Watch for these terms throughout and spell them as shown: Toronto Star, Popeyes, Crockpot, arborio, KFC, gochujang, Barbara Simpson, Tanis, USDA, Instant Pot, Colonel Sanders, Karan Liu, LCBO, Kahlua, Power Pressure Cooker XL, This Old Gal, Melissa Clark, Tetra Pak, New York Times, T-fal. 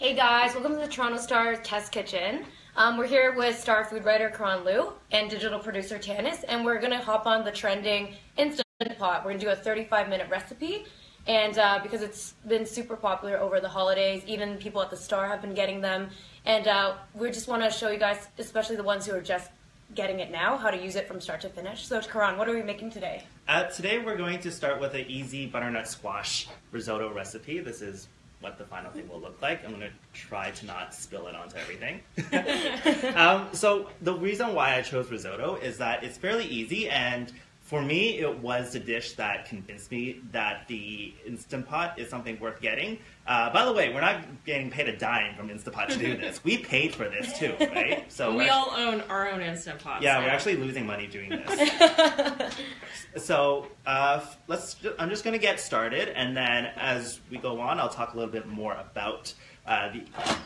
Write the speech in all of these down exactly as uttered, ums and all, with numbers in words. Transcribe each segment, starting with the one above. Hey guys, welcome to the Toronto Star Test Kitchen. Um, we're here with star food writer Karan Liu and digital producer Tanis, and we're gonna hop on the trending Instant Pot. We're gonna do a thirty-five minute recipe, and uh, because it's been super popular over the holidays, even people at the Star have been getting them, and uh, we just wanna show you guys, especially the ones who are just getting it now, how to use it from start to finish. So Karan, what are we making today? Uh, today we're going to start with an easy butternut squash risotto recipe. This is what the final thing will look like. I'm gonna try to not spill it onto everything. um, so the reason why I chose risotto is that it's fairly easy, and for me, it was the dish that convinced me that the Instant Pot is something worth getting. Uh, by the way, we're not getting paid a dime from Instant Pot to do this. We paid for this too, right? So we all own our own Instant Pot. Yeah, so we're actually losing money doing this. So uh, let's. I'm just going to get started, and then as we go on, I'll talk a little bit more about uh, the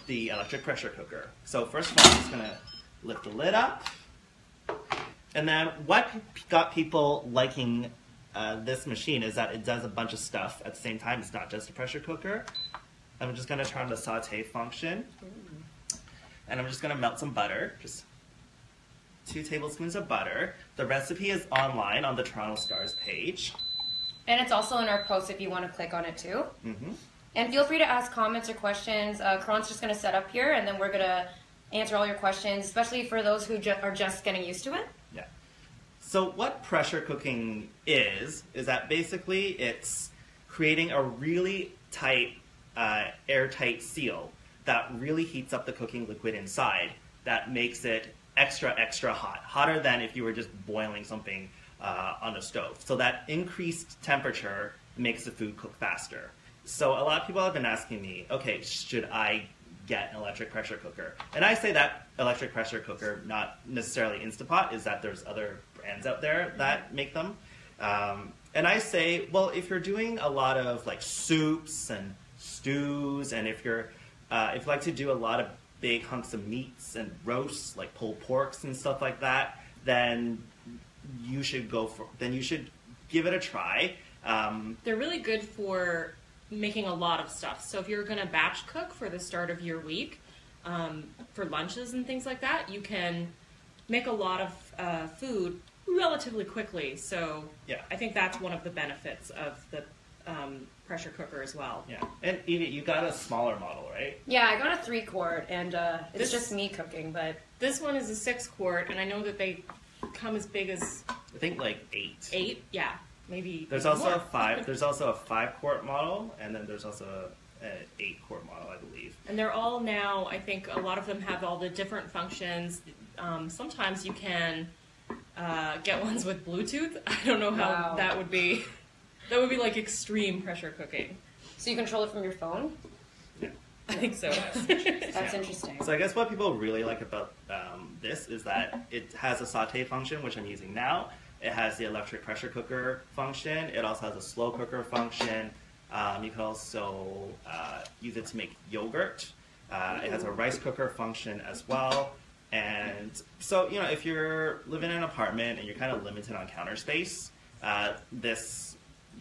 the electric pressure cooker. So first of all, I'm just going to lift the lid up. And then what got people liking uh, this machine is that it does a bunch of stuff at the same time. It's not just a pressure cooker. I'm just gonna turn on the saute function. Ooh. And I'm just gonna melt some butter, just two tablespoons of butter. The recipe is online on the Toronto Star's page. And it's also in our post if you wanna click on it too. Mm-hmm. And feel free to ask comments or questions. Uh, Karan's just gonna set up here, and then we're gonna answer all your questions, especially for those who ju are just getting used to it. Yeah. So what pressure cooking is, is that basically it's creating a really tight, uh, airtight seal that really heats up the cooking liquid inside, that makes it extra, extra hot, hotter than if you were just boiling something uh, on a stove. So that increased temperature makes the food cook faster. So a lot of people have been asking me, okay, should I get an electric pressure cooker? And I say that electric pressure cooker, not necessarily Instant Pot, is that there's other brands out there that make them. Um, and I say, well, if you're doing a lot of like soups and stews, and if you're, uh, if you like to do a lot of big hunks of meats and roasts, like pulled porks and stuff like that, then you should go for, then you should give it a try. Um, They're really good for making a lot of stuff. So if you're gonna batch cook for the start of your week, um, for lunches and things like that, you can make a lot of uh, food relatively quickly. So yeah, I think that's one of the benefits of the um, pressure cooker as well. Yeah, and Edie, you got a smaller model, right? Yeah, I got a three quart, and uh, it's this, just me cooking, but this one is a six quart, and I know that they come as big as, I think, like eight. Eight, yeah. Maybe there's also more. a five. There's also a five-quart model, and then there's also an eight-quart model, I believe. And they're all now, I think a lot of them have all the different functions. Um, sometimes you can uh, get ones with Bluetooth. I don't know how wow. that would be. That would be like extreme pressure cooking. So you control it from your phone? Yeah, I think so. That's interesting. That's yeah. interesting. So I guess what people really like about um, this is that it has a saute function, which I'm using now. It has the electric pressure cooker function. It also has a slow cooker function. Um, you can also uh, use it to make yogurt. Uh, it has a rice cooker function as well. And so, you know, if you're living in an apartment and you're kind of limited on counter space, uh, this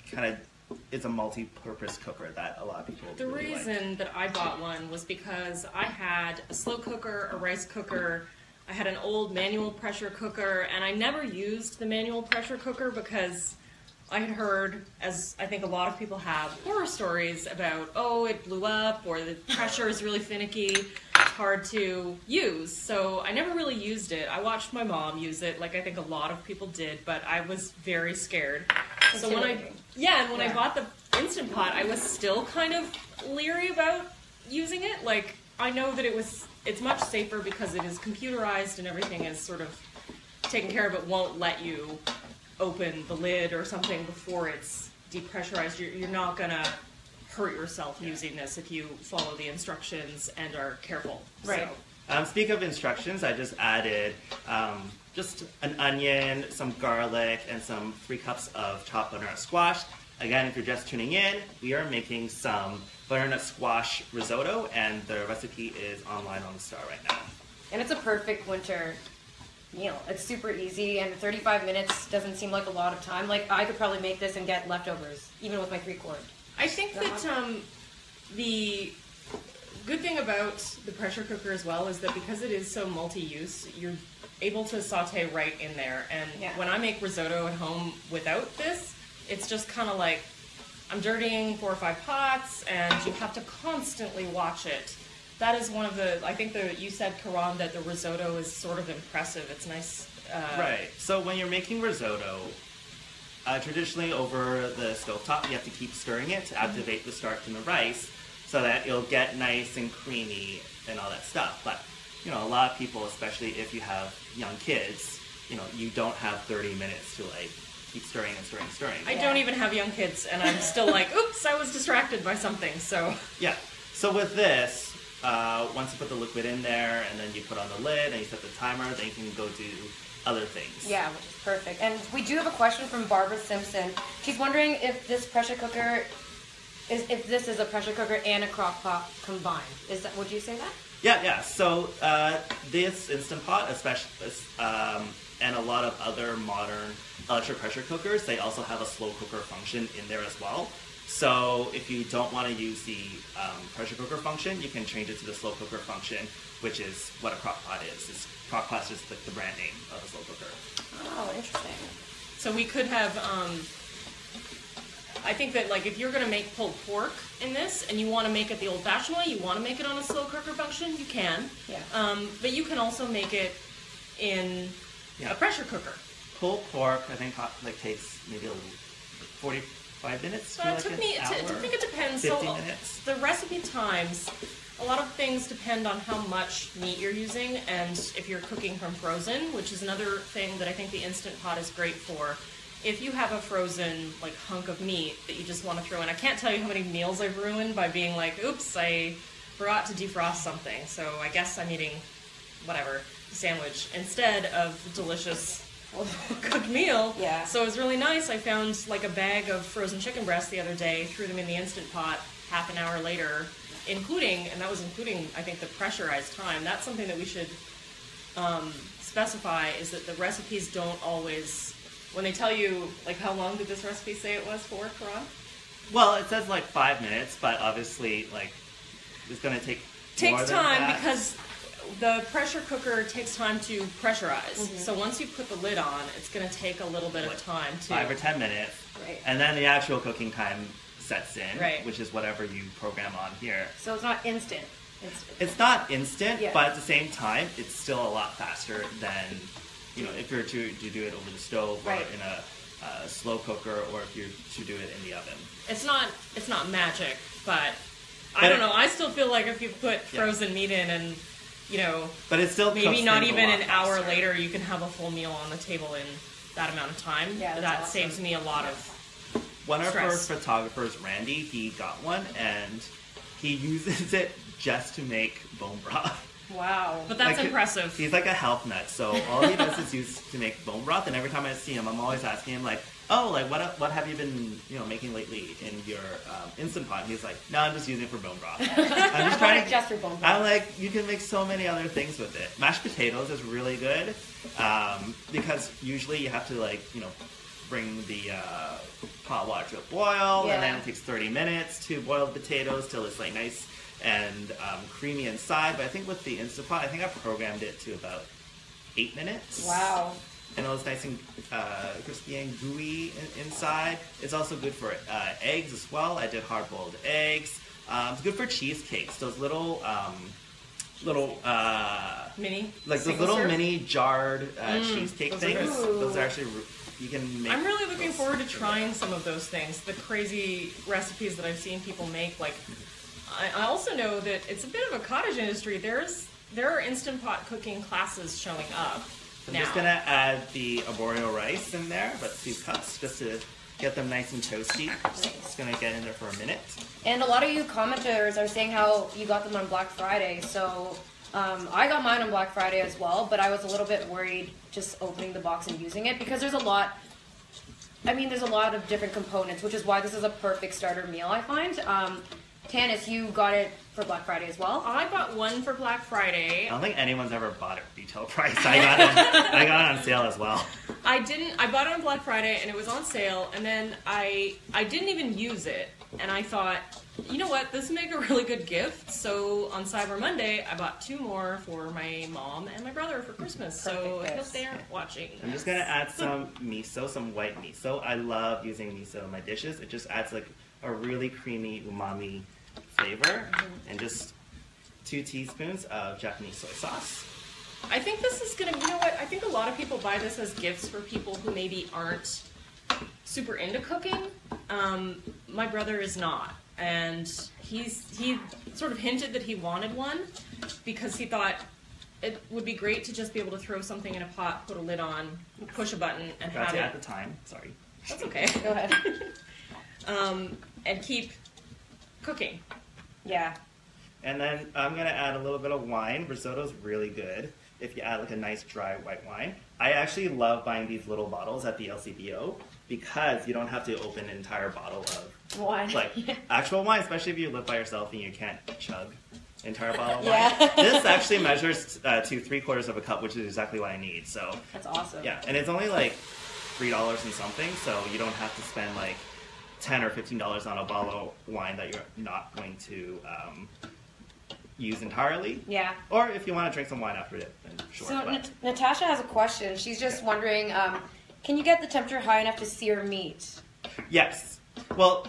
kind of is a multi-purpose cooker that a lot of people The really reason like. that I bought one was because I had a slow cooker, a rice cooker, I had an old manual pressure cooker, and I never used the manual pressure cooker because I had heard, as I think a lot of people have, horror stories about, oh, it blew up, or the pressure is really finicky, it's hard to use. So I never really used it. I watched my mom use it, like I think a lot of people did, but I was very scared. So when I, yeah, and when yeah. I bought the Instant Pot, I was still kind of leery about using it. Like, I know that it was, it's much safer because it is computerized and everything is sort of taken care of. It won't let you open the lid or something before it's depressurized. You're, you're not gonna hurt yourself yeah. using this if you follow the instructions and are careful. Right. So. Um, speak of instructions, I just added um, just an onion, some garlic, and some three cups of chopped butternut squash. Again, if you're just tuning in, we are making some butternut squash risotto, and the recipe is online on the Star right now. And it's a perfect winter meal. It's super easy, and thirty-five minutes doesn't seem like a lot of time. Like, I could probably make this and get leftovers, even with my three quart. I think that, that um, the good thing about the pressure cooker as well is that because it is so multi-use, you're able to saute right in there. And yeah. when I make risotto at home without this, it's just kind of like I'm dirtying four or five pots, and you have to constantly watch it. That is one of the, I think that you said, Karan, that the risotto is sort of impressive. It's nice. Uh, right. So when you're making risotto, uh, traditionally over the stovetop, you have to keep stirring it to activate mm-hmm. the starch in the rice so that it'll get nice and creamy and all that stuff. But, you know, a lot of people, especially if you have young kids, you know, you don't have thirty minutes to, like, keep stirring and stirring and stirring. I yeah. don't even have young kids, and I'm still like, oops, I was distracted by something, so. Yeah. So with this, uh, once you put the liquid in there, and then you put on the lid, and you set the timer, then you can go do other things. Yeah, which is perfect. And we do have a question from Barbara Simpson. She's wondering if this pressure cooker is, if this is a pressure cooker and a crock pot combined. Is that, would you say that? Yeah, yeah. So uh, this Instant Pot, especially, um, and a lot of other modern electric pressure cookers, they also have a slow cooker function in there as well. So if you don't want to use the um, pressure cooker function, you can change it to the slow cooker function, which is what a Crockpot is. It's, Crockpot is just the, the brand name of a slow cooker. Oh, interesting. So we could have, um, I think that like if you're going to make pulled pork in this and you want to make it the old-fashioned way, you want to make it on a slow cooker function, you can. Yeah. Um, but you can also make it in yeah. a pressure cooker. Pulled pork, I think, like takes maybe forty-five minutes. So it took me. I think it depends. fifty minutes. The recipe times. A lot of things depend on how much meat you're using, and if you're cooking from frozen, which is another thing that I think the Instant Pot is great for. If you have a frozen like hunk of meat that you just want to throw in, I can't tell you how many meals I've ruined by being like, "Oops, I forgot to defrost something," so I guess I'm eating whatever sandwich instead of delicious. Cooked meal. Yeah. So it was really nice. I found like a bag of frozen chicken breasts the other day, threw them in the Instant Pot half an hour later, including, and that was including, I think, the pressurized time. That's something that we should um, specify, is that the recipes don't always, when they tell you, like, how long did this recipe say it was for, Karan? Well, it says like five minutes, but obviously, like, it's going to take Takes more than time that. Because the pressure cooker takes time to pressurize. Mm-hmm. So once you put the lid on, it's going to take a little bit like of time to... Five or ten minutes. Right. And then the actual cooking time sets in, right. which is whatever you program on here. So it's not instant. instant. It's not instant, yeah. but at the same time, it's still a lot faster than, you know, if you're to, to do it over the stove right. or in a uh, slow cooker, or if you're to do it in the oven. It's not, it's not magic, but, but I don't it, know. I still feel like if you put frozen yeah. meat in and... You know, but it's still maybe not even an hour later, you can have a full meal on the table in that amount of time. Yeah, that saves me a lot of stress. One of our photographers, Randy, he got one and he uses it just to make bone broth. Wow, but that's like, impressive. He's like a health nut, so all he does is use to make bone broth. And every time I see him, I'm always asking him like, "Oh, like what? What have you been, you know, making lately in your um, Instant Pot?" And he's like, "No, I'm just using it for bone broth. I'm just trying to just for bone broth." I'm like, you can make so many other things with it. Mashed potatoes is really good um, because usually you have to like, you know, bring the uh, pot water to a boil, yeah. and then it takes thirty minutes to boil the potatoes till it's like nice and um, creamy inside. But I think with the Instant Pot, I think I programmed it to about eight minutes. Wow. And it was nice and uh, crispy and gooey in inside. It's also good for uh, eggs as well. I did hard-boiled eggs. Um, it's good for cheesecakes. Those little, um, little uh, mini, like the little serve? mini jarred uh, mm, cheesecake things. Are those are actually you can make. I'm really looking forward to trying some of those things. The crazy recipes that I've seen people make. Like, I also know that it's a bit of a cottage industry. There's there are Instant Pot cooking classes showing up. I'm now. just going to add the arboreal rice in there, but two cups, just to get them nice and toasty. Nice. It's going to get in there for a minute. And a lot of you commenters are saying how you got them on Black Friday, so um, I got mine on Black Friday as well, but I was a little bit worried just opening the box and using it, because there's a lot, I mean, there's a lot of different components, which is why this is a perfect starter meal, I find. Um, Tanis, you got it for Black Friday as well? I bought one for Black Friday. I don't think anyone's ever bought it retail price. I got it, I got it on sale as well. I didn't. I bought it on Black Friday, and it was on sale, and then I I didn't even use it. and I thought, you know what, this would make a really good gift. So on Cyber Monday, I bought two more for my mom and my brother for Christmas. Perfect so I hope they aren't watching. I'm yes. just going to add some miso, some white miso. I love using miso in my dishes. It just adds like a really creamy umami flavor, and just two teaspoons of Japanese soy sauce. I think this is going to, you know what, I think a lot of people buy this as gifts for people who maybe aren't super into cooking. Um, my brother is not, and he's he sort of hinted that he wanted one because he thought it would be great to just be able to throw something in a pot, put a lid on, push a button, and have it. At the time, sorry. That's okay. Go ahead. um, and keep cooking. Yeah. And then I'm going to add a little bit of wine. Risotto's really good if you add like a nice dry white wine. I actually love buying these little bottles at the L C B O because you don't have to open an entire bottle of wine. Like yeah. actual wine, especially if you live by yourself and you can't chug an entire bottle of yeah. wine. This actually measures uh, to three quarters of a cup, which is exactly what I need. So that's awesome. Yeah, and it's only like three dollars and something, so you don't have to spend like ten or fifteen dollars on a bottle of wine that you're not going to um, use entirely. Yeah. Or if you want to drink some wine after it, then sure. So Nat Natasha has a question. She's just yeah. wondering, um, can you get the temperature high enough to sear meat? Yes. Well,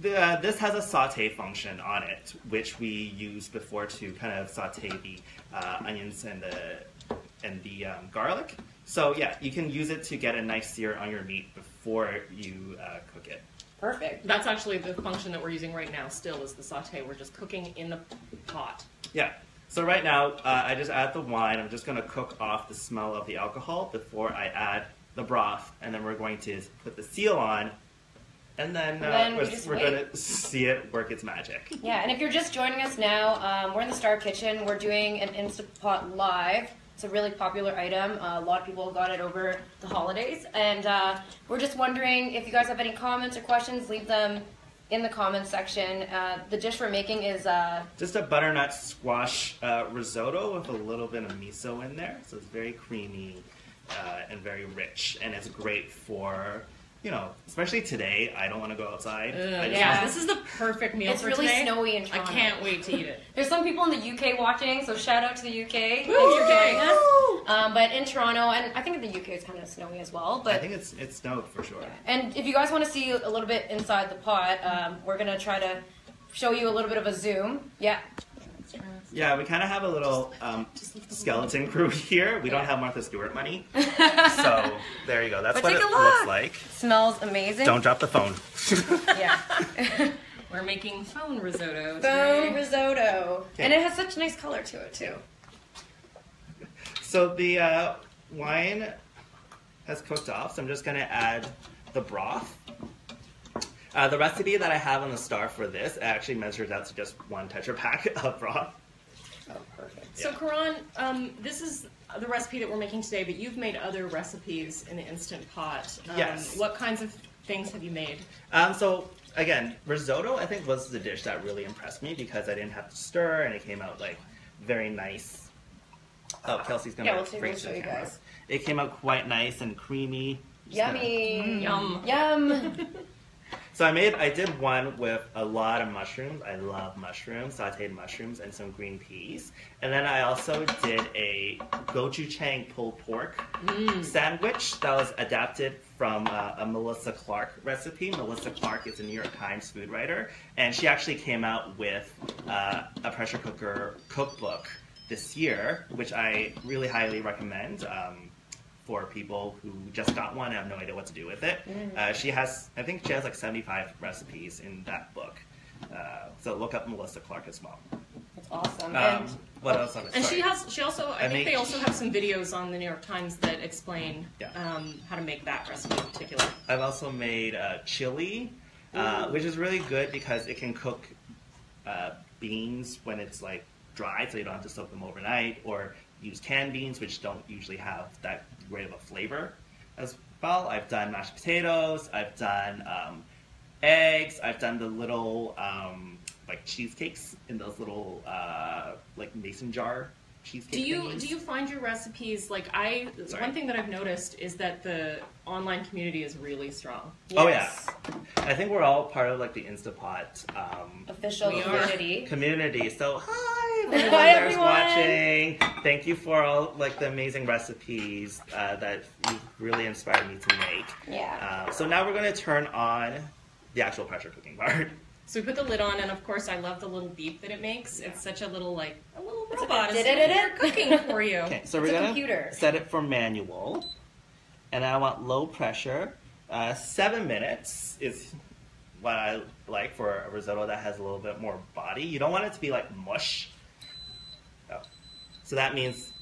the, uh, this has a saute function on it, which we used before to kind of saute the uh, onions and the and the um, garlic. So yeah, you can use it to get a nice sear on your meat before you uh, cook it. Perfect. That's actually the function that we're using right now still is the saute. We're just cooking in the pot. Yeah. So right now, uh, I just add the wine. I'm just going to cook off the smell of the alcohol before I add the broth. And then we're going to put the seal on. And then, uh, and then we're, we're going to see it work its magic. Yeah. And if you're just joining us now, um, we're in the Star Kitchen. We're doing an Instant Pot Live. It's a really popular item. Uh, a lot of people got it over the holidays. And uh, we're just wondering if you guys have any comments or questions, leave them in the comments section. Uh, the dish we're making is... Uh, just a butternut squash uh, risotto with a little bit of miso in there. So it's very creamy uh, and very rich. And it's great for... You know, especially today, I don't want to go outside. Ugh, I just yeah, to... this is the perfect meal it's for really today. It's really snowy in Toronto. I can't wait to eat it. There's some people in the U K watching, so shout out to the U K. Thanks for joining us. Um, but in Toronto, and I think the U K is kind of snowy as well. But I think it's it's snowed for sure. Yeah. And if you guys want to see a little bit inside the pot, um, we're going to try to show you a little bit of a zoom. Yeah. Yeah, we kind of have a little um, skeleton crew here. We yeah. don't have Martha Stewart money. So there you go. That's but what it looks like. Smells amazing. Don't drop the phone. Yeah. We're making phone risotto today. Phone risotto. Okay. And it has such nice color to it, too. So the uh, wine has cooked off, so I'm just going to add the broth. Uh, the recipe that I have on the Star for this actually measures out to just one Tetra Pak of broth. Oh, perfect. Yeah. So, Karan, um, this is the recipe that we're making today, but you've made other recipes in the Instant Pot. Um, yes. What kinds of things have you made? Um, so, again, risotto, I think, was the dish that really impressed me because I didn't have to stir, and it came out, like, very nice. Oh, Kelsey's going to bring it to the camera. It came out quite nice and creamy. Yummy. Gonna... Mm. Yum. Yum. So I made, I did one with a lot of mushrooms. I love mushrooms, sauteed mushrooms, and some green peas. And then I also did a gochujang pulled pork mm. sandwich that was adapted from uh, a Melissa Clark recipe. Melissa Clark is a New York Times food writer, and she actually came out with uh, a pressure cooker cookbook this year, which I really highly recommend. Um, for people who just got one and have no idea what to do with it. Mm. Uh, she has, I think she has like seventy-five recipes in that book. Uh, so look up Melissa Clark as well. That's awesome. Um, and what else? I'm and sorry. she has, she also, I, I think make, they also have some videos on the New York Times that explain yeah. um, how to make that recipe in particular. I've also made uh, chili, uh, which is really good because it can cook uh, beans when it's like dry, so you don't have to soak them overnight, or use canned beans, which don't usually have that great of a flavor as well. I've done mashed potatoes, I've done um, eggs, I've done the little um, like cheesecakes in those little uh, like mason jar cheesecake. Do you do you find your recipes like I? Sorry. One thing that I've noticed is that the online community is really strong. Yes. Oh yeah, I think we're all part of like the Instant Pot um, official community. Community. So hi, everyone hi everyone. watching. Thank you for all like the amazing recipes uh, that you really inspired me to make. Yeah. Uh, so now we're gonna turn on the actual pressure cooking part. So we put the lid on, and of course, I love the little beep that it makes. Yeah. It's such a little, like, a little robot. It's like, cooking for you. Okay, so it's we're going to set it for manual, and I want low pressure. Uh, seven minutes is what I like for a risotto that has a little bit more body. You don't want it to be, like, mush. Oh. So that means,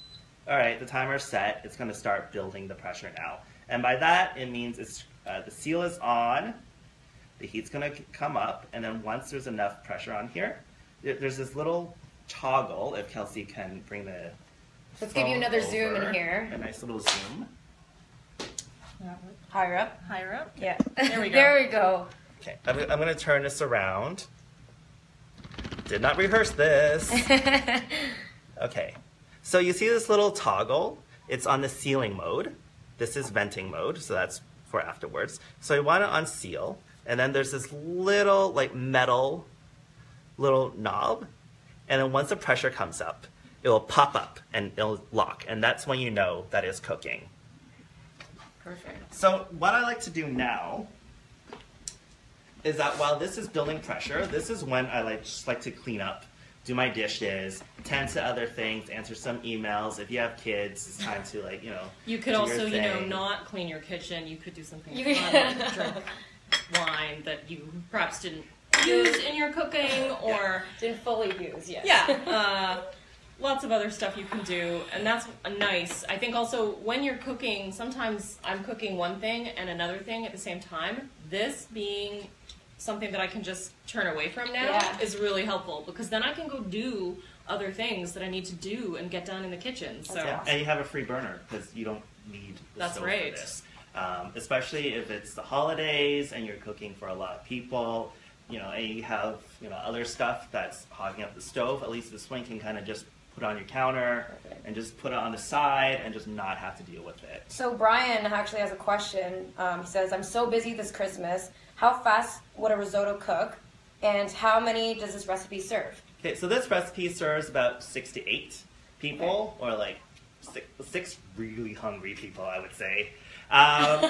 all right, the timer's set. It's going to start building the pressure now. And by that, it means it's, uh, the seal is on. The heat's gonna come up, and then once there's enough pressure on here, there's this little toggle, if Kelsey can bring the Let's give you another zoom in here. A nice little zoom. Higher up. Higher up? Yeah. There we go. There we go. Okay, I'm, I'm gonna turn this around. Did not rehearse this. Okay, so you see this little toggle? It's on the sealing mode. This is venting mode, so that's for afterwards. So you wanna unseal. And then there's this little like metal little knob. And then once the pressure comes up, it will pop up and it'll lock. And that's when you know that it's cooking. Perfect. So what I like to do now is that while this is building pressure, this is when I like, just like to clean up, do my dishes, tend to other things, answer some emails. If you have kids, it's time to like, you know, you could also, you know, not clean your kitchen. You could do something fun like drink wine that you perhaps didn't use in your cooking or yeah. didn't fully use, yes. Yeah. Uh, lots of other stuff you can do, and that's nice. I think also when you're cooking, sometimes I'm cooking one thing and another thing at the same time. This being something that I can just turn away from now yeah. is really helpful because then I can go do other things that I need to do and get done in the kitchen. So yeah. And you have a free burner because you don't need the that's stove right. for this. Um, especially if it's the holidays and you're cooking for a lot of people, you know, and you have, you know, other stuff that's hogging up the stove, at least this one can kind of just put it on your counter Perfect. and just put it on the side and just not have to deal with it. So Brian actually has a question. Um, he says, I'm so busy this Christmas. How fast would a risotto cook and how many does this recipe serve? Okay, so this recipe serves about six to eight people okay. or like six, six really hungry people, I would say. Um,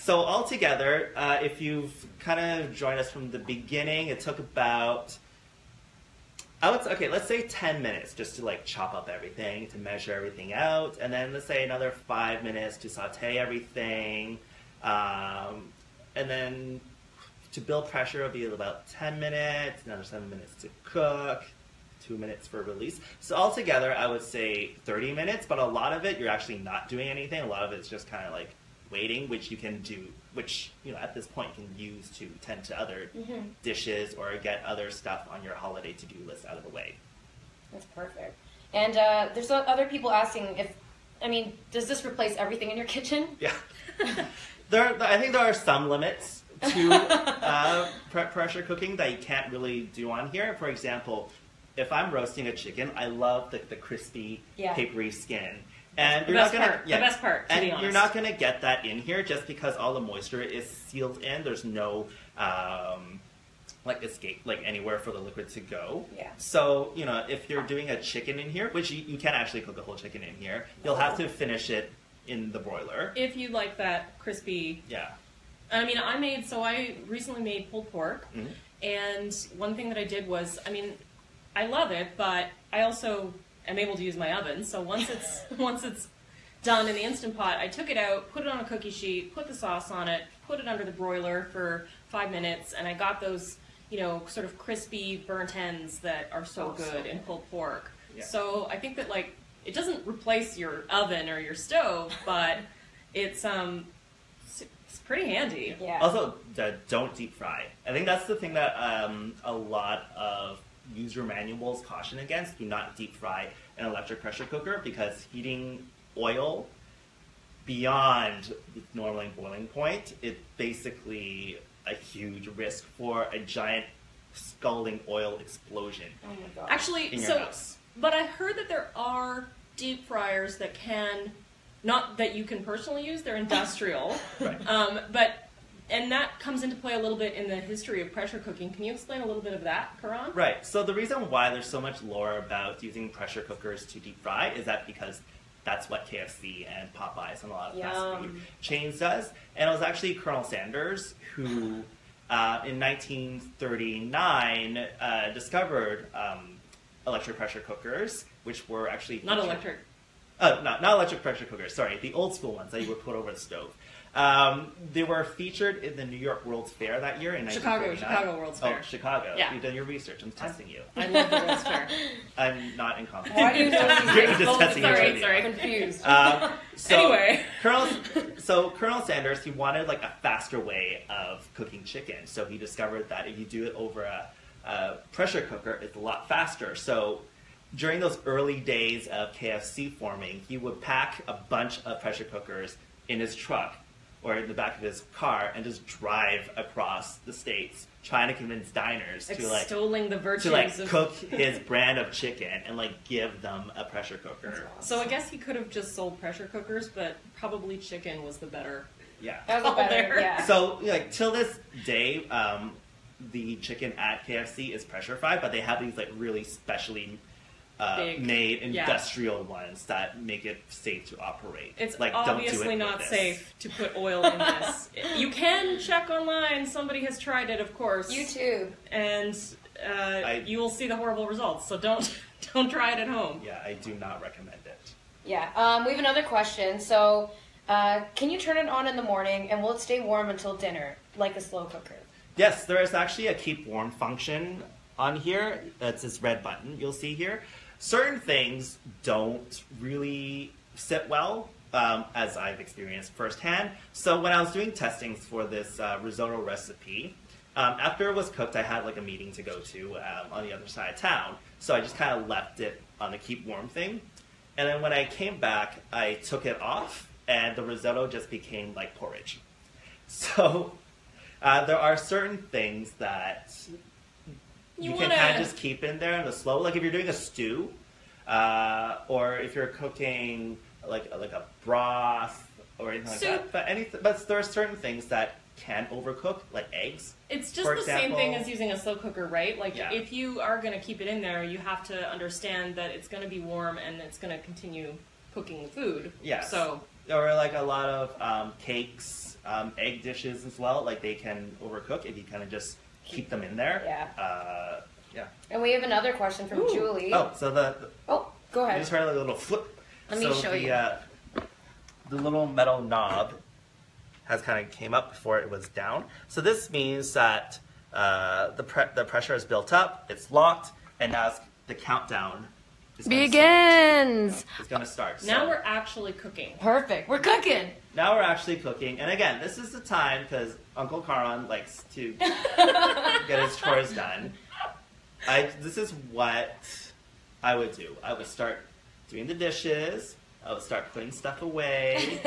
so altogether, uh, if you've kind of joined us from the beginning, it took about, I would say, okay, let's say ten minutes just to like chop up everything, to measure everything out, and then let's say another five minutes to saute everything, um, and then to build pressure it'll be about ten minutes, another seven minutes to cook, two minutes for release. So altogether, I would say thirty minutes, but a lot of it, you're actually not doing anything. A lot of it's just kind of like waiting, which you can do, which, you know, at this point you can use to tend to other mm-hmm. dishes or get other stuff on your holiday to-do list out of the way. That's perfect. And uh, there's other people asking if, I mean, does this replace everything in your kitchen? Yeah. there, I think there are some limits to uh, pressure cooking that you can't really do on here. For example, if I'm roasting a chicken, I love the, the crispy, yeah. papery skin. And the you're best not gonna, part. Yeah, the best part, to and be honest. You're not going to get that in here just because all the moisture is sealed in. There's no um, like escape, like anywhere for the liquid to go. Yeah. So, you know, if you're doing a chicken in here, which you, you can actually cook a whole chicken in here, you'll have to finish it in the broiler. If you like that crispy. Yeah. I mean, I made, so I recently made pulled pork. Mm-hmm. And one thing that I did was, I mean, I love it, but I also am able to use my oven. So once it's once it's done in the Instant Pot, I took it out, put it on a cookie sheet, put the sauce on it, put it under the broiler for five minutes, and I got those, you know, sort of crispy burnt ends that are so oh, good so in pulled pork. Yeah. So I think that like it doesn't replace your oven or your stove, but it's um it's pretty handy. Yeah. Also, don't deep fry. I think that's the thing that um, a lot of user manuals caution against. Do not deep fry an electric pressure cooker because heating oil beyond the normal boiling point is basically a huge risk for a giant scalding oil explosion. Oh my God. Actually, in your so house. But I heard that there are deep fryers that can, not that you can personally use, they're industrial. Right. Um, but, and that comes into play a little bit in the history of pressure cooking. Can you explain a little bit of that, Karan? Right. So the reason why there's so much lore about using pressure cookers to deep fry is that because that's what K F C and Popeyes and a lot of Yum. fast food chains does. And it was actually Colonel Sanders who, uh, in nineteen thirty-nine, uh, discovered um, electric pressure cookers, which were actually... Not electric. Oh, not, not electric pressure cookers, sorry. The old school ones that you would put over the stove. Um, they were featured in the New York World's Fair that year in Chicago, Chicago World's Fair. Oh, Chicago. Yeah. You've done your research. I'm testing you. I love the World's Fair. I'm not incompetent. Why do you know these You're just well, testing sorry, your Sorry, I'm confused. Um, so anyway. Colonel, so Colonel Sanders, he wanted like a faster way of cooking chicken. So he discovered that if you do it over a, a pressure cooker, it's a lot faster. So during those early days of K F C forming, he would pack a bunch of pressure cookers in his truck or in the back of his car and just drive across the states trying to convince diners to like, the virtues to, like of... cook his brand of chicken and like give them a pressure cooker. Awesome. So I guess he could have just sold pressure cookers, but probably chicken was the better. Yeah. That was the better, yeah. So like till this day, um, the chicken at K F C is pressure fried, but they have these like really specially Uh, Big, made industrial yeah. ones that make it safe to operate. It's like, obviously don't do it not safe to put oil in this. You can check online. Somebody has tried it, of course. You too. And uh, I, you will see the horrible results. So don't don't try it at home. Yeah, I do not recommend it. Yeah. Um, we have another question. So uh, can you turn it on in the morning and will it stay warm until dinner, like a slow cooker? Yes, there is actually a keep warm function on here. That's this red button you'll see here. Certain things don't really sit well, um, as I've experienced firsthand. So when I was doing testings for this uh, risotto recipe, um, after it was cooked, I had like a meeting to go to um, on the other side of town. So I just kind of left it on the keep warm thing. And then when I came back, I took it off and the risotto just became like porridge. So uh, there are certain things that You, you can wanna... kind of just keep in there in the slow, like if you're doing a stew, uh, or if you're cooking like like a broth or anything Soup. like that. But anything, but there are certain things that can overcook, like eggs. It's just for the example. same thing as using a slow cooker, right? Like yeah. if you are going to keep it in there, you have to understand that it's going to be warm and it's going to continue cooking the food. Yeah. So or like a lot of um, cakes, um, egg dishes as well. Like they can overcook if you kind of just keep them in there. Yeah. Uh, yeah. And we have another question from Ooh. Julie. Oh, so the, the oh, go ahead. I just heard a little flip. Let so me show the, you. Uh, the little metal knob has kind of came up before it was down. So this means that uh, the pre the pressure is built up. It's locked, and now it's, the countdown is begins. Gonna it's gonna start. So. Now we're actually cooking. Perfect. We're cooking. Now we're actually cooking, and again, this is the time because Uncle Karan likes to get his chores done. I this is what I would do. I would start doing the dishes. I would start putting stuff away.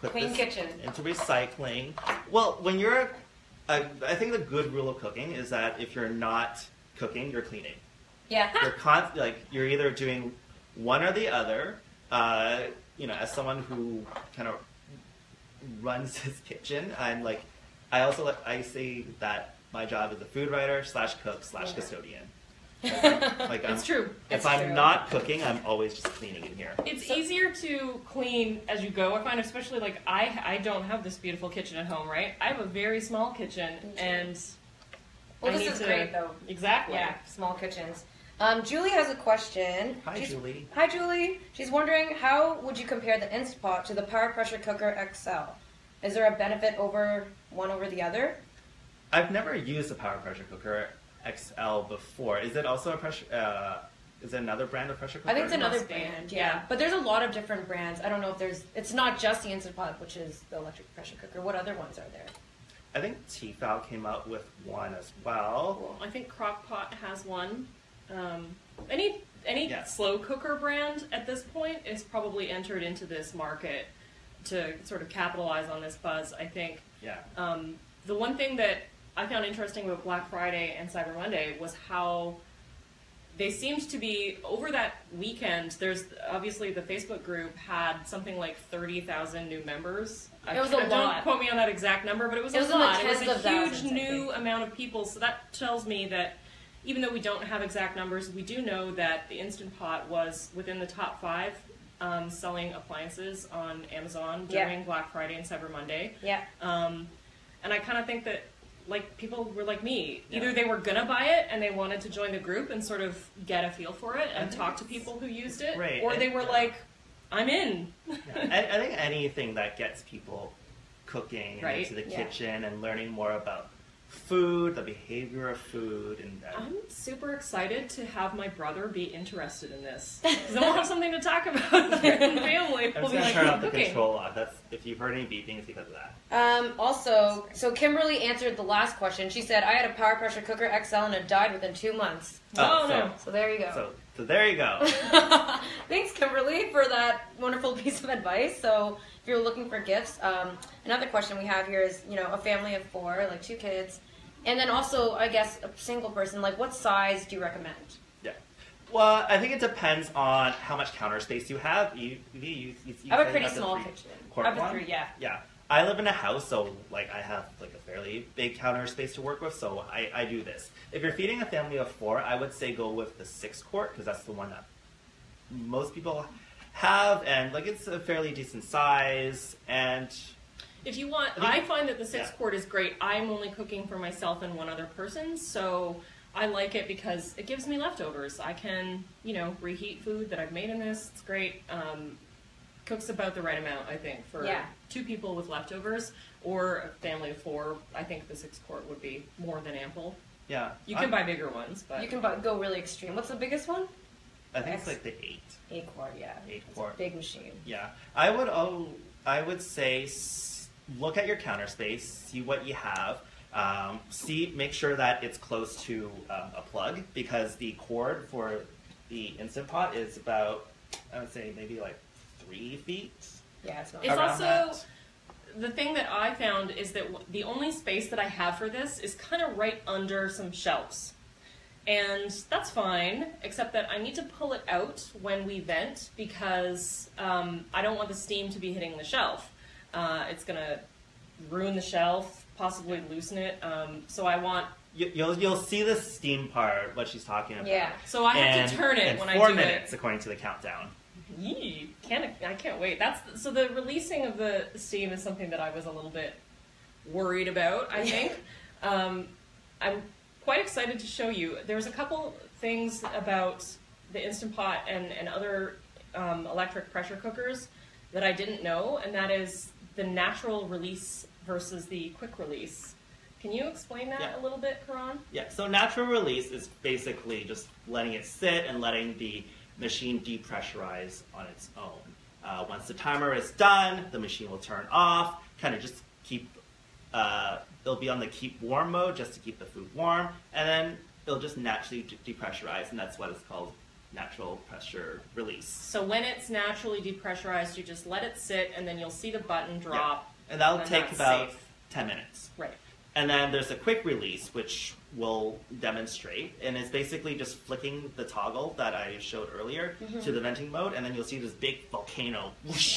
Put Clean kitchen into recycling. Well, when you're, uh, I think the good rule of cooking is that if you're not cooking, you're cleaning. Yeah. You're con like you're either doing one or the other. Uh, You know, as someone who kind of runs his kitchen, I'm like, I also like, I say that my job is a food writer slash cook slash custodian. Like, it's true. If it's I'm true. not cooking, I'm always just cleaning in here. It's so, easier to clean as you go, I find, especially like I I don't have this beautiful kitchen at home, right? I have a very small kitchen, and well, I this need is to, great though. Exactly. Yeah, small kitchens. Um, Julie has a question. Hi, She's, Julie. Hi, Julie. She's wondering, how would you compare the Instant Pot to the Power Pressure Cooker X L? Is there a benefit over one over the other? I've never used a Power Pressure Cooker X L before. Is it also a pressure? Uh, is it another brand of pressure cooker? I think it's another brand. Yeah. yeah, but there's a lot of different brands. I don't know if there's. It's not just the Instant Pot, which is the electric pressure cooker. What other ones are there? I think T-fal came out with one as well. Cool. I think Crockpot has one. Um, any any yeah. slow cooker brand at this point is probably entered into this market to sort of capitalize on this buzz, I think. Yeah. Um, the one thing that I found interesting about Black Friday and Cyber Monday was how they seemed to be, over that weekend, there's obviously the Facebook group had something like thirty thousand new members. It was I, a I lot. Don't quote me on that exact number, but it was it a was lot. It was a huge new amount of people. So that tells me that even though we don't have exact numbers, we do know that the Instant Pot was within the top five um, selling appliances on Amazon during yeah. Black Friday and Cyber Monday. Yeah. Um, and I kind of think that, like, people were like me. Either yeah. they were gonna buy it and they wanted to join the group and sort of get a feel for it and talk to people who used it, right. or and, they were yeah. like, I'm in. Yeah. I, I think anything that gets people cooking right. and into the yeah. kitchen and learning more about food, the behavior of food, and that. I'm super excited to have my brother be interested in this. Because then we'll have something to talk about in the family. I'm we'll just be gonna like, turn off the cooking. Control off. That's if you've heard any beeping, it's because of that. Um, also, so Kimberly answered the last question. She said, "I had a Power Pressure Cooker X L and it died within two months." Oh, oh so, no! So there you go. So, so there you go. Thanks, Kimberly, for that wonderful piece of advice. So. If you're looking for gifts, um, another question we have here is, you know, a family of four, like two kids, and then also, I guess, a single person, like, what size do you recommend? Yeah. Well, I think it depends on how much counter space you have. You, you, you, you I have a pretty small kitchen. I have a three, yeah. Yeah. I live in a house, so, like, I have, like, a fairly big counter space to work with, so I, I do this. If you're feeding a family of four, I would say go with the six-quart, because that's the one that most people have, and like it's a fairly decent size. And if you want, I, think, I find that the six yeah. quart is great. I'm only cooking for myself and one other person, so I like it because it gives me leftovers. I can, you know, reheat food that I've made in this. It's great. Um, cooks about the right amount, I think, for yeah. two people with leftovers or a family of four. I think the six quart would be more than ample. Yeah, you can I'm, buy bigger ones, but you can buy, go really extreme. What's the biggest one? I think That's, it's like the eight. Eight quart, yeah. Eight it's quart. A big machine. Yeah. I would oh, I would say s look at your counter space, see what you have, um, see, make sure that it's close to um, a plug, because the cord for the Instant Pot is about, I would say, maybe like three feet. Yeah, it's not. It's also, that. The thing that I found is that w the only space that I have for this is kind of right under some shelves. And that's fine, except that I need to pull it out when we vent, because um, I don't want the steam to be hitting the shelf. Uh, it's going to ruin the shelf, possibly loosen it. Um, so I want... You, you'll, you'll see the steam part, what she's talking about. Yeah, so I have and, to turn it when I do it. Four minutes, according to the countdown. Yee, can't, I can't wait. That's So the releasing of the steam is something that I was a little bit worried about, I think. um, I'm... quite excited to show you. There's a couple things about the Instant Pot and, and other um, electric pressure cookers that I didn't know, and that is the natural release versus the quick release. Can you explain that yeah. a little bit, Karan? Yeah, so natural release is basically just letting it sit and letting the machine depressurize on its own. Uh, once the timer is done, the machine will turn off, kind of just keep Uh, it'll be on the keep warm mode just to keep the food warm, and then it'll just naturally de depressurize, and that's what it's called, natural pressure release. So when it's naturally depressurized, you just let it sit, and then you'll see the button drop. Yeah. And that'll and take about safe. ten minutes. Right. And then there's a quick release, which we'll demonstrate, and it's basically just flicking the toggle that I showed earlier mm-hmm. to the venting mode, and then you'll see this big volcano whoosh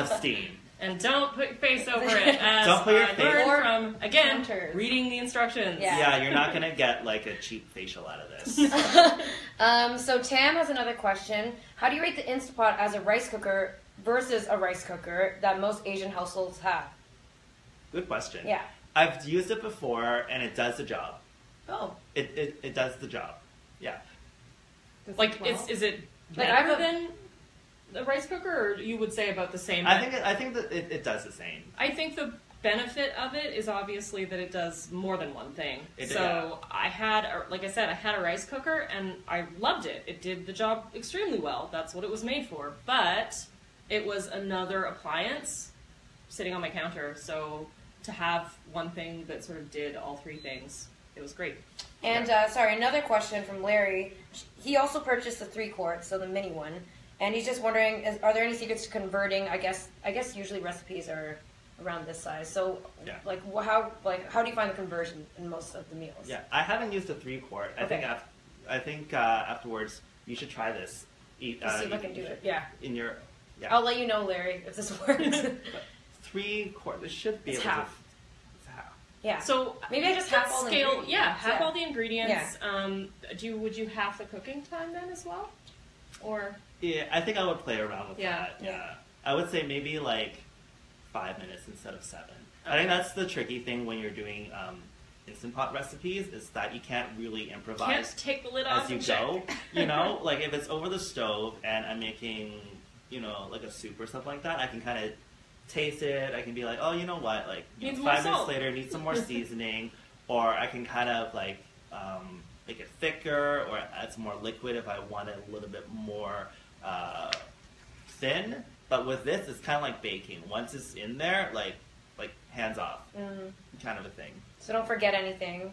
of steam. And don't put your face over it, as don't put your I face. Learned from, again, counters. Reading the instructions. Yeah, yeah you're not going to get, like, a cheap facial out of this. um, so Tam has another question. How do you rate the Instant Pot as a rice cooker versus a rice cooker that most Asian households have? Good question. Yeah. I've used it before, and it does the job. Oh. It, it, it does the job. Yeah. Does like, it is, is it better like, I've than... the rice cooker, or you would say about the same? I think it, I think that it, it does the same. I think the benefit of it is obviously that it does more than one thing. It so did. I had, a, like I said, I had a rice cooker and I loved it. It did the job extremely well. That's what it was made for. But it was another appliance sitting on my counter. So to have one thing that sort of did all three things, it was great. And uh, sorry, another question from Larry. He also purchased the three quart, so the mini one. And he's just wondering, is, are there any secrets to converting? I guess, I guess usually recipes are around this size. So, yeah. like, how, like, how do you find the conversion in most of the meals? Yeah, I haven't used a three quart. Okay. I think I've, I think uh, afterwards you should try this. Eat, uh, see if I can do it. Yeah. In your. Yeah. I'll let you know, Larry, if this works. Three quarters. This should be it's able half. To. Yeah. So maybe I just half all scale, the ingredients. Yeah, half yeah. all the ingredients. Yeah. Um, do you, would you half the cooking time then as well, or? Yeah, I think I would play around with yeah. that. Yeah. yeah. I would say maybe like five minutes instead of seven. Okay. I think that's the tricky thing when you're doing um, Instant Pot recipes is that you can't really improvise. Can't take the lid off as you and go. Check. You know, like if it's over the stove and I'm making, you know, like a soup or something like that, I can kind of. Taste it. I can be like, oh, you know what? Like you know, five minutes later, need some more seasoning, or I can kind of like um, make it thicker, or add some more liquid if I want it a little bit more uh, thin. But with this, it's kind of like baking. Once it's in there, like like hands off, mm-hmm. kind of a thing. So don't forget anything.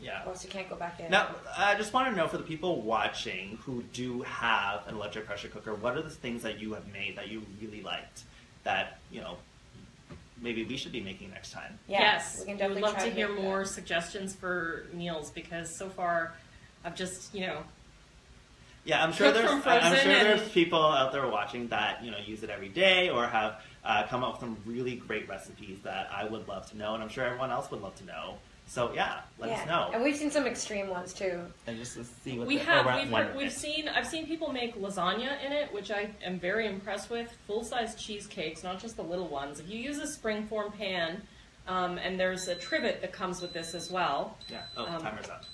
Yeah. Or else you can't go back in. Now, I just want to know for the people watching who do have an electric pressure cooker, what are the things that you have made that you really liked? That, you know, maybe we should be making next time. Yeah. Yes, we can definitely We'd love try to hear more that. Suggestions for meals because so far I've just, you know, yeah, I'm sure there's I'm sure and... there's people out there watching that, you know, use it every day or have uh, come up with some really great recipes that I would love to know, and I'm sure everyone else would love to know. So yeah, let yeah. us know. And we've seen some extreme ones too. And just let's see what we have. We've, heard, we've seen. I've seen people make lasagna in it, which I am very impressed with. Full-size cheesecakes, not just the little ones. If you use a springform pan, um, and there's a trivet that comes with this as well. Yeah. Oh, um, timer's up.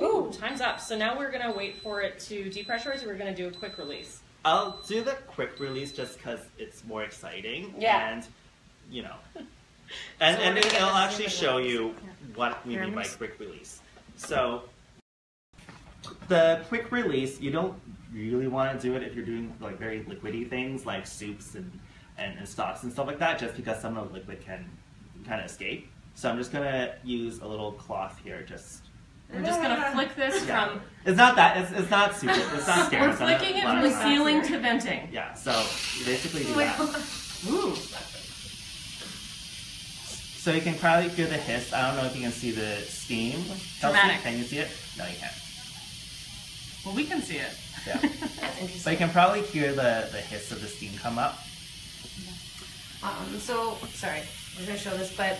Ooh, ooh, time's up. So now we're gonna wait for it to depressurize. We're gonna do a quick release. I'll do the quick release just because it's more exciting. Yeah. And you know. And, so and it, it'll actually show you what we mean by quick release. So the quick release, you don't really want to do it if you're doing like very liquidy things like soups and, and, and stocks and stuff like that, just because some of the liquid can kind of escape. So I'm just going to use a little cloth here. Just We're just going to flick this yeah. from... It's not that. It's, it's not soup. It's not scary. We're flicking it from the ceiling to venting. Yeah, so you basically do that. Ooh. So you can probably hear the hiss. I don't know if you can see the steam. Dramatic. Can you see it? No, you can't. Well, we can see it. Yeah. That's interesting. But you can probably hear the, the hiss of the steam come up. Um, so, sorry, we're going to show this, but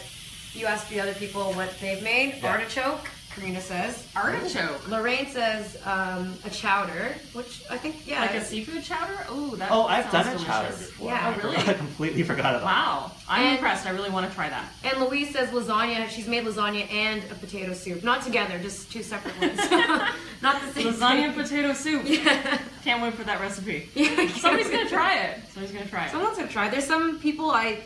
you asked the other people what they've made. Yeah. Artichoke, Karina says. Artichoke. Lorraine says um, a chowder, which I think, yeah. Like a seafood chowder? Ooh, that Oh, I've done a delicious. Chowder before. Yeah. Oh, really? I completely forgot about it. Wow. I'm and, impressed. I really want to try that. And Louise says lasagna. She's made lasagna and a potato soup. Not together, just two separate ones. Not the same Lasagna and potato soup. Yeah. Can't wait for that recipe. Yeah, Somebody's going to try it. Somebody's going to try it. Someone's going to try it. There's some people I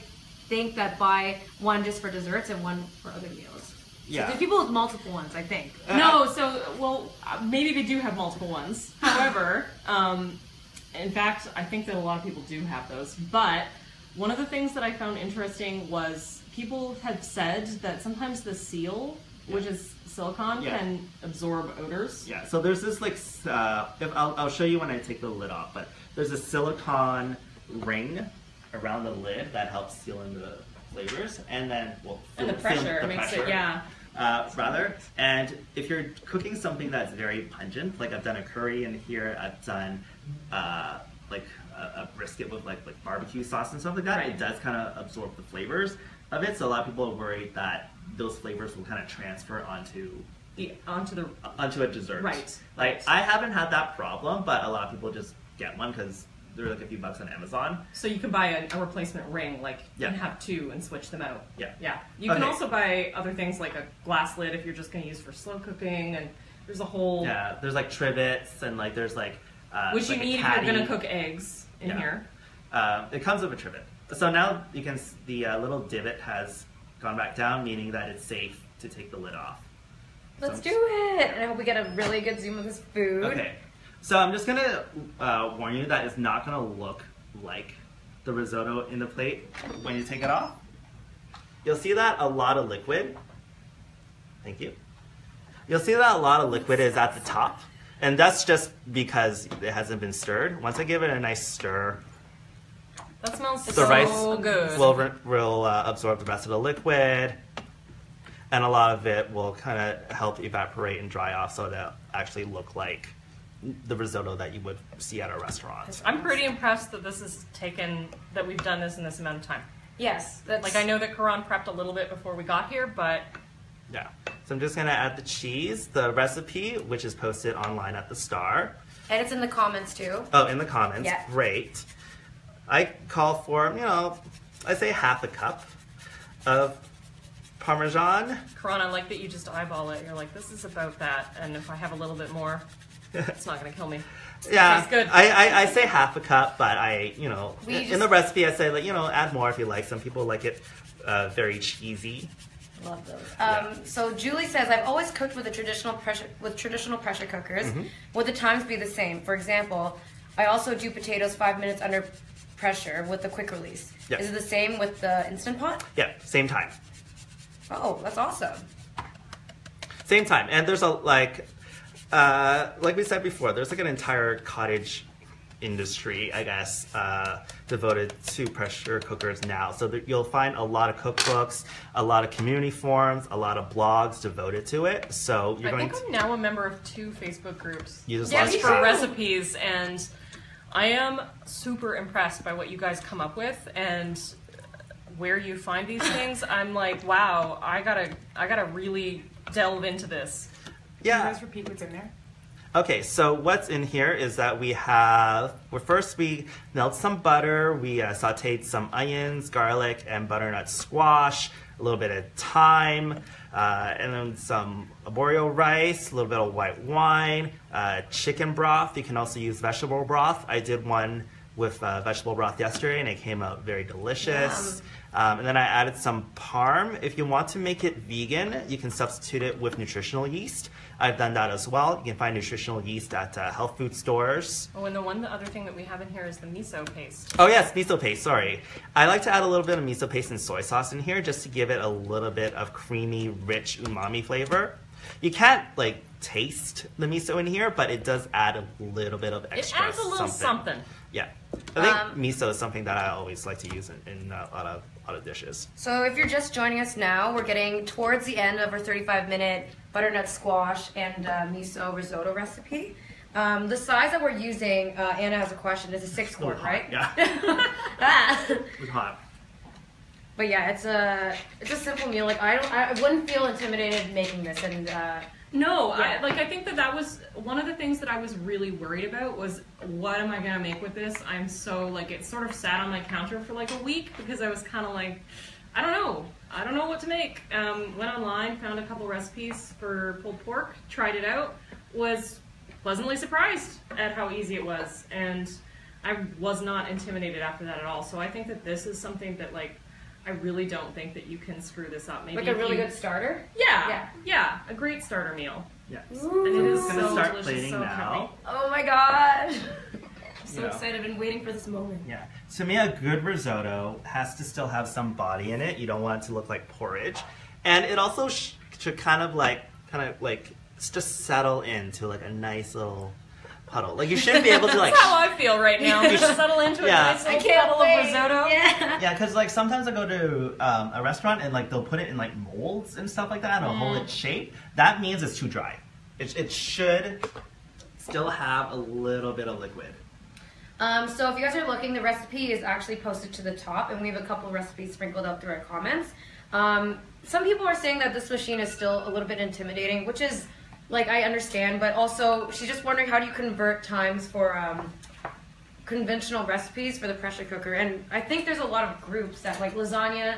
think that buy one just for desserts and one for other meals. Yeah. So there's people with multiple ones, I think. Uh, no, so, well, maybe they do have multiple ones. However, um, in fact, I think that a lot of people do have those. But one of the things that I found interesting was people have said that sometimes the seal, yeah. which is silicone, yeah. can absorb odors. Yeah, so there's this, like, uh, if I'll, I'll show you when I take the lid off, but there's a silicone ring around the lid that helps seal in the flavors, and then well, and the pressure the makes pressure, it yeah uh, rather. And if you're cooking something that's very pungent, like I've done a curry in here, I've done uh, like a, a brisket with like like barbecue sauce and stuff like that. Right. It does kind of absorb the flavors of it. So a lot of people are worried that those flavors will kind of transfer onto the onto the onto a dessert. Right. Like I haven't had that problem, but a lot of people just get one because. They're like a few bucks on Amazon. So you can buy a, a replacement ring, like yeah. and have two and switch them out. Yeah. Yeah. You okay. can also buy other things like a glass lid if you're just gonna use for slow cooking, and there's a whole Yeah, there's like trivets and like there's like uh which like you need if you're gonna cook eggs in yeah. here. Uh, it comes with a trivet. So now you can the uh, little divot has gone back down, meaning that it's safe to take the lid off. Let's so do it. And I hope we get a really good zoom of this food. Okay. So I'm just gonna uh, warn you that it's not gonna look like the risotto in the plate when you take it off. You'll see that a lot of liquid, thank you. You'll see that a lot of liquid is at the top, and that's just because it hasn't been stirred. Once I give it a nice stir, that smells the so rice good. will, will uh, absorb the rest of the liquid. and a lot of it will kind of help evaporate and dry off, so it'll actually look like the risotto that you would see at a restaurant. I'm pretty impressed that this is taken, that we've done this in this amount of time. Yes. That's... Like, I know that Karan prepped a little bit before we got here, but... Yeah. So I'm just going to add the cheese, the recipe, which is posted online at the Star. And it's in the comments, too. Oh, in the comments. Yeah. Great. I call for, you know, I say half a cup of Parmesan. Karan, I like that you just eyeball it. You're like, this is about that. And if I have a little bit more, it's not going to kill me. Yeah. It's good. I, I, I say half a cup, but I, you know, we in just... the recipe I say, like, you know, add more if you like. Some people like it uh, very cheesy. Love those. Um, yeah. So Julie says, I've always cooked with a traditional pressure with traditional pressure cookers. Mm-hmm. Would the times be the same? For example, I also do potatoes five minutes under pressure with the quick release. Yeah. Is it the same with the Instant Pot? Yeah, same time. Oh, that's awesome. Same time, and there's a like, uh, like we said before, there's like an entire cottage industry, I guess, uh, devoted to pressure cookers now. So that you'll find a lot of cookbooks, a lot of community forums, a lot of blogs devoted to it. So you're I going. I think to... I'm now a member of two Facebook groups. You just yeah, lost for recipes, and I am super impressed by what you guys come up with and where you find these things. I'm like, wow, I gotta, I gotta really delve into this. Yeah. Can you guys repeat what's in there? Okay, so what's in here is that we have, well, first we melt some butter, we uh, sauteed some onions, garlic, and butternut squash, a little bit of thyme, uh, and then some arborio rice, a little bit of white wine, uh, chicken broth. You can also use vegetable broth. I did one with uh, vegetable broth yesterday, and it came out very delicious. Um, and then I added some parm. If you want to make it vegan, you can substitute it with nutritional yeast. I've done that as well. You can find nutritional yeast at uh, health food stores. Oh, and the one the other thing that we have in here is the miso paste. Oh yes, miso paste, sorry. I like to add a little bit of miso paste and soy sauce in here just to give it a little bit of creamy, rich umami flavor. You can't like taste the miso in here, but it does add a little bit of extra something. It adds a little something. something. Yeah. I think um, miso is something that I always like to use in, in a lot of, lot of dishes. So if you're just joining us now, we're getting towards the end of our thirty-five minute butternut squash and uh, miso risotto recipe. Um, the size that we're using, uh, Anna has a question, is a six quart, right? Yeah. ah. It's hot. But yeah, it's a it's a simple meal. Like I don't, I wouldn't feel intimidated making this. And uh, no, yeah. I, like I think that that was one of the things that I was really worried about was what am I gonna make with this? I'm so like it sort of sat on my counter for like a week because I was kind of like, I don't know, I don't know what to make. Um, went online, found a couple recipes for pulled pork, tried it out, was pleasantly surprised at how easy it was, and I was not intimidated after that at all. So I think that this is something that like. I really don't think that you can screw this up. Maybe like a really you... good starter? Yeah, yeah. Yeah. A great starter meal. Yes. Ooh. And it is so start delicious, plating so now. Oh my gosh. I'm so you excited. Know. I've been waiting for this moment. Yeah. To me, a good risotto has to still have some body in it. You don't want it to look like porridge. And it also sh should kind of like, kind of like, just settle into like a nice little puddle. Like you shouldn't be able to like. That's how I feel right now. You should settle into yeah. a nice little puddle of risotto. Yeah, yeah, because like sometimes I go to um, a restaurant and like they'll put it in like molds and stuff like that, in a molded shape. That means it's too dry. It it should still have a little bit of liquid. Um, so if you guys are looking, the recipe is actually posted to the top, and we have a couple recipes sprinkled up through our comments. Um, some people are saying that this machine is still a little bit intimidating, which is. Like, I understand, but also, she's just wondering how do you convert times for um, conventional recipes for the pressure cooker, and I think there's a lot of groups that, like, lasagna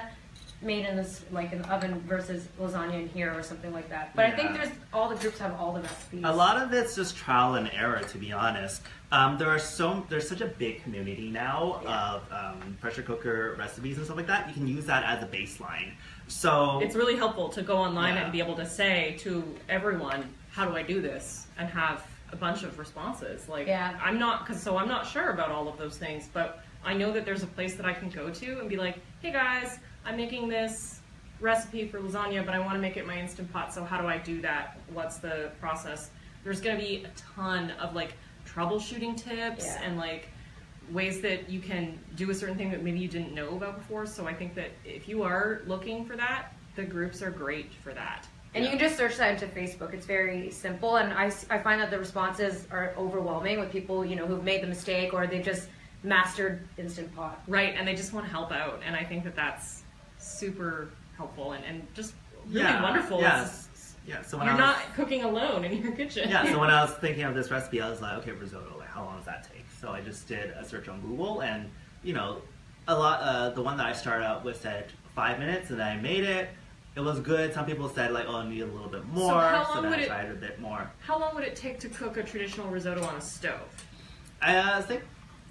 made in this, like, in the oven versus lasagna in here or something like that, but yeah. I think there's, all the groups have all the recipes. A lot of it's just trial and error, to be honest. Um, there are so, there's such a big community now yeah. of um, pressure cooker recipes and stuff like that. You can use that as a baseline. So it's really helpful to go online yeah. and be able to say to everyone, how do I do this? And have a bunch of responses. Like, yeah. I'm not, cause so I'm not sure about all of those things, but I know that there's a place that I can go to and be like, hey guys, I'm making this recipe for lasagna, but I want to make it my Instant Pot. So how do I do that? What's the process? There's going to be a ton of like troubleshooting tips yeah. and like ways that you can do a certain thing that maybe you didn't know about before. So I think that if you are looking for that, the groups are great for that. And yeah. you can just search that into Facebook. It's very simple, and I, I find that the responses are overwhelming with people, you know, who've made the mistake or they've just mastered Instant Pot. Right, and they just want to help out, and I think that that's super helpful and, and just really yeah. wonderful. Yes. Yeah, so when you're I was, not cooking alone in your kitchen. Yeah, so when I was thinking of this recipe, I was like, okay, risotto, like, how long does that take? So I just did a search on Google, and, you know, a lot. Uh, the one that I started out with said five minutes, and then I made it. It was good. Some people said, like, oh, I need a little bit more, so, how long so then would I tried it, a bit more. How long would it take to cook a traditional risotto on a stove? I uh, think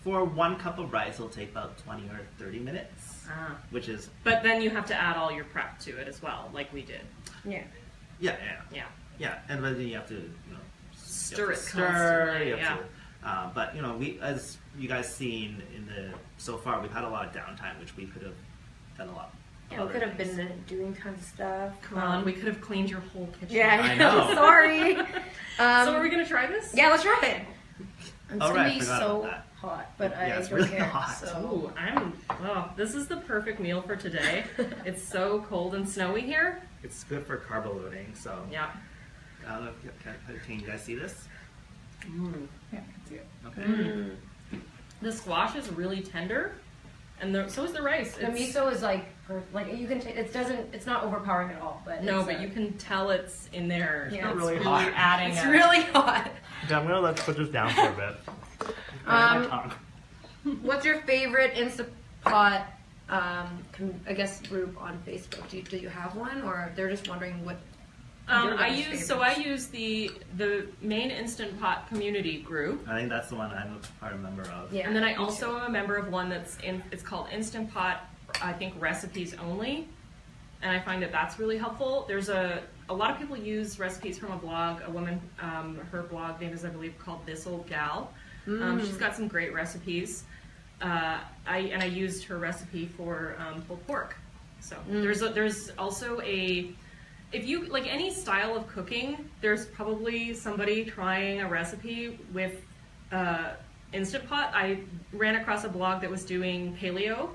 for one cup of rice, it'll take about twenty or thirty minutes, ah. which is... But then you have to add all your prep to it as well, like we did. Yeah. Yeah, yeah, yeah, yeah, and then you have to, you know, stir it constantly. Yeah. Uh, but you know, we, as you guys seen in the so far, we've had a lot of downtime, which we could have done a lot. Yeah, we could have been doing tons of stuff. Come um, on, we could have cleaned your whole kitchen. Yeah, I know. Sorry. Um, so are we gonna try this? Yeah, let's try it. It's All gonna right, be so hot, but yeah, I don't really care. Hot. So Ooh, I'm. Wow, this is the perfect meal for today. It's so cold and snowy here. It's good for carb loading, so. Yeah. I don't know if, can, can you guys see this? Mm. Yeah, I can see it. Okay. Mm. The squash is really tender, and the, so is the rice. The it's, miso is like, like you can. T it doesn't. It's not overpowering at all, but no, but a, you can tell it's in there. Yeah, it's really, really hot. Adding. It's a, really hot. Yeah, I'm gonna let's put this down for a bit. um, what's your favorite Instant Pot? Um, I guess group on Facebook. Do you, do you have one, or they're just wondering what? Um, I use favorites? so I use the the main Instant Pot community group. I think that's the one I'm a part of, member of. Yeah, and then I also am a member of one that's in. It's called Instant Pot. I think recipes only, and I find that that's really helpful. There's a a lot of people use recipes from a blog. A woman, um, her blog name is I believe called This Old Gal. Mm. Um, she's got some great recipes. Uh, I, and I used her recipe for um, pulled pork. So mm. there's a, there's also a, if you like any style of cooking, there's probably somebody trying a recipe with uh, Instant Pot. I ran across a blog that was doing paleo,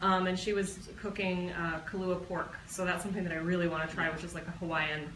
um, and she was cooking uh, Kahlua pork. So that's something that I really want to try, which is like a Hawaiian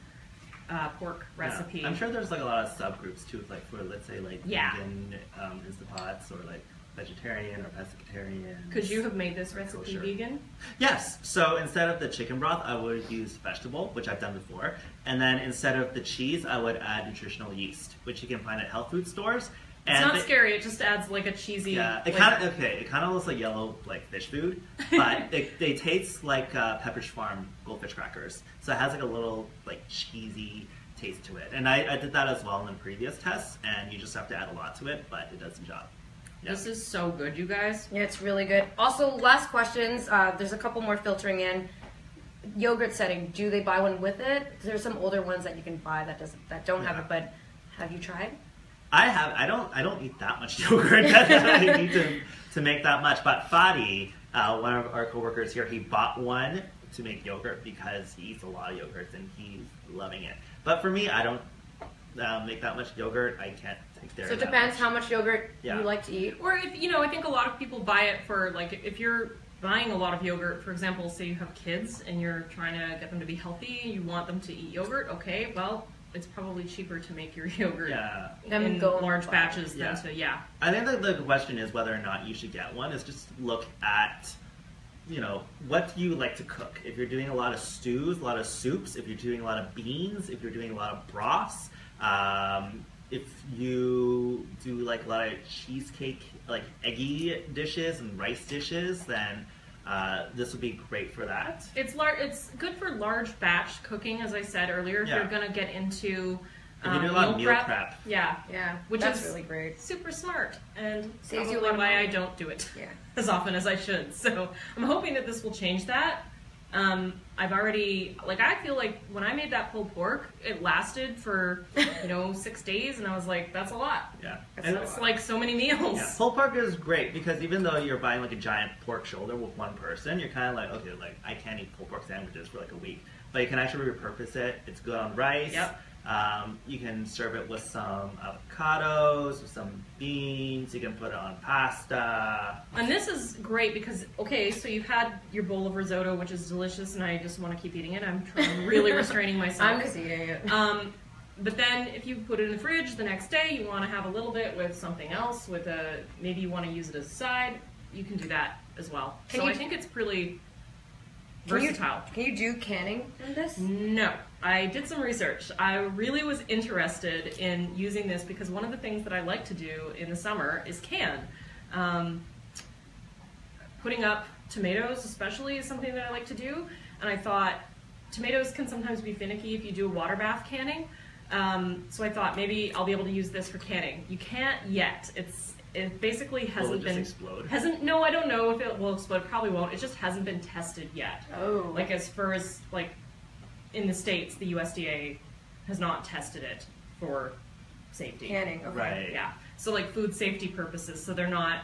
Uh, pork recipe. Yeah. I'm sure there's like a lot of subgroups too, like for let's say like yeah. vegan um, Instant Pots, or like vegetarian or pescatarian. Could you have made this recipe kosher. vegan? Yes. So instead of the chicken broth, I would use vegetable, which I've done before, and then instead of the cheese, I would add nutritional yeast, which you can find at health food stores. And it's not they, scary. It just adds like a cheesy. Yeah. It kind of okay. It kind of looks like yellow like fish food, but it, they taste like uh, Pepperidge Farm goldfish crackers. So it has like a little like cheesy taste to it. And I, I did that as well in previous tests. And you just have to add a lot to it, but it does the job. Yeah. This is so good, you guys. Yeah, it's really good. Also, last questions. Uh, there's a couple more filtering in. Yogurt setting. Do they buy one with it? There's some older ones that you can buy that doesn't that don't yeah. have it. But have you tried? I have. I don't. I don't eat that much yogurt. I don't need to to make that much. But Fadi, uh, one of our coworkers here, he bought one to make yogurt because he eats a lot of yogurts and he's loving it. But for me, I don't uh, make that much yogurt. I can't take dairy. So it depends how much yogurt yeah. you like to eat, or if you know. I think a lot of people buy it for like if you're buying a lot of yogurt. For example, say you have kids and you're trying to get them to be healthy. You want them to eat yogurt. Okay, well. It's probably cheaper to make your yogurt yeah. in go large batches yeah. than to, yeah. I think that the question is whether or not you should get one is just look at, you know, what do you like to cook? If you're doing a lot of stews, a lot of soups, if you're doing a lot of beans, if you're doing a lot of broths, um, if you do like a lot of cheesecake, like eggy dishes and rice dishes, then Uh, this would be great for that. It's large. It's good for large batch cooking, as I said earlier. If yeah. you're gonna get into um, if you do a lot meal, of meal prep, prep, yeah, yeah, which that's is really great, super smart, and saves you a lot of money. I don't do it yeah. as often as I should. So I'm hoping that this will change that. Um, I've already like I feel like when I made that pulled pork, it lasted for you know six days, and I was like, that's a lot. Yeah, that's and it's lot. like so many meals. Yeah. Pulled pork is great because even though you're buying like a giant pork shoulder with one person, you're kind of like, okay, like I can't eat pulled pork sandwiches for like a week, but you can actually repurpose it. It's good on rice. Yep. Um, you can serve it with some avocados, with some beans, you can put it on pasta. And this is great because, okay, so you've had your bowl of risotto, which is delicious, and I just want to keep eating it. I'm trying, really restraining myself. I'm just eating it. Um, but then if you put it in the fridge the next day, you want to have a little bit with something else, with a, maybe you want to use it as a side, you can do that as well. Can so I think it's pretty versatile. Can you, can you do canning in this? No. I did some research. I really was interested in using this because one of the things that I like to do in the summer is can. Um, putting up tomatoes especially is something that I like to do, and I thought tomatoes can sometimes be finicky if you do a water bath canning, um, so I thought maybe I'll be able to use this for canning. You can't yet. It's It basically hasn't will it just been explode? hasn't no I don't know if it will explode. It probably won't. It just hasn't been tested yet. Oh, like as far as like in the States, the U S D A has not tested it for safety. Canning, okay. Right. Yeah. So like food safety purposes. So they're not,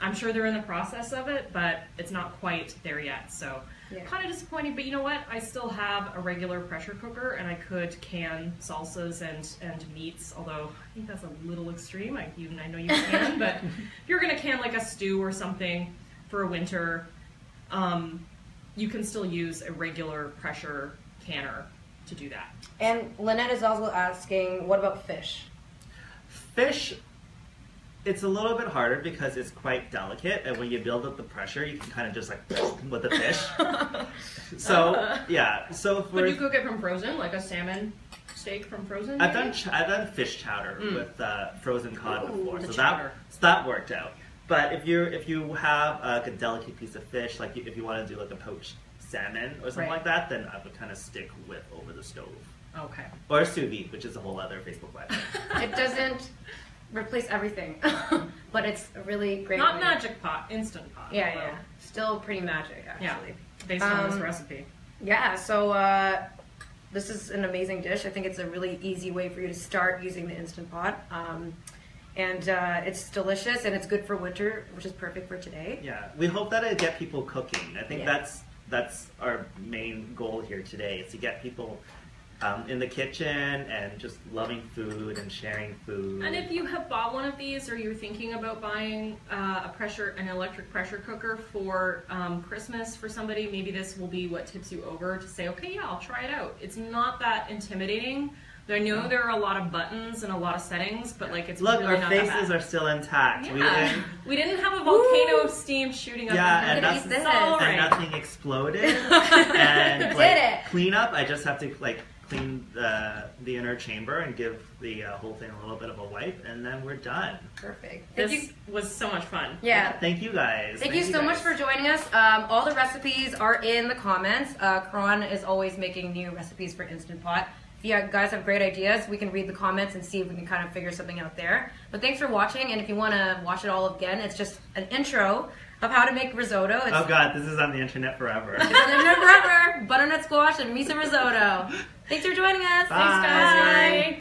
I'm sure they're in the process of it, but it's not quite there yet. So yeah. Kind of disappointing, but you know what? I still have a regular pressure cooker and I could can salsas and, and meats, although I think that's a little extreme. I, you, I know you can, but if you're gonna can like a stew or something for a winter, um, you can still use a regular pressure canner to do that. And Lynette is also asking, what about fish? Fish, it's a little bit harder because it's quite delicate, and when you build up the pressure, you can kind of just like with the fish. So yeah, so for, would you cook it from frozen, like a salmon steak from frozen? I've done ch I've done fish chowder mm. with uh, frozen cod Ooh, before, so chowder. that so that worked out. But if you if you have uh, like a delicate piece of fish, like if you want to do like a poached salmon or something right. like that, then I would kind of stick with over the stove. Okay. Or sous vide, which is a whole other Facebook Live. It doesn't replace everything, but it's a really great. Not way. Magic pot, Instant Pot. Yeah, although. yeah. Still pretty magic, actually. Yeah, based on um, this recipe. Yeah, so uh, this is an amazing dish. I think it's a really easy way for you to start using the Instant Pot. Um, And uh, it's delicious, and it's good for winter, which is perfect for today. Yeah, we hope that it get people cooking. I think yeah. that's that's our main goal here today, is to get people um, in the kitchen and just loving food and sharing food. And if you have bought one of these, or you're thinking about buying uh, a pressure, an electric pressure cooker for um, Christmas for somebody, maybe this will be what tips you over to say, okay, yeah, I'll try it out. It's not that intimidating. I know there are a lot of buttons and a lot of settings, but like it's Look, really not Look, our faces are still intact. Yeah. We, didn't... we didn't have a volcano Woo! of steam shooting up. Yeah, and, and, nothing, and right. nothing exploded. and like, Did it. clean up, I just have to like clean the, the inner chamber and give the uh, whole thing a little bit of a wipe, and then we're done. Perfect. This Thank you. was so much fun. Yeah. yeah. Thank you guys. Thank, Thank you, you so guys. much for joining us. Um, all the recipes are in the comments. Uh, Karan is always making new recipes for Instant Pot. If you guys have great ideas, we can read the comments and see if we can kind of figure something out there. But thanks for watching, and if you want to watch it all again, it's just an intro of how to make risotto. It's oh god, this is on the internet forever. It's on the internet forever! Butternut squash and miso risotto. Thanks for joining us. Bye. Thanks guys. Bye.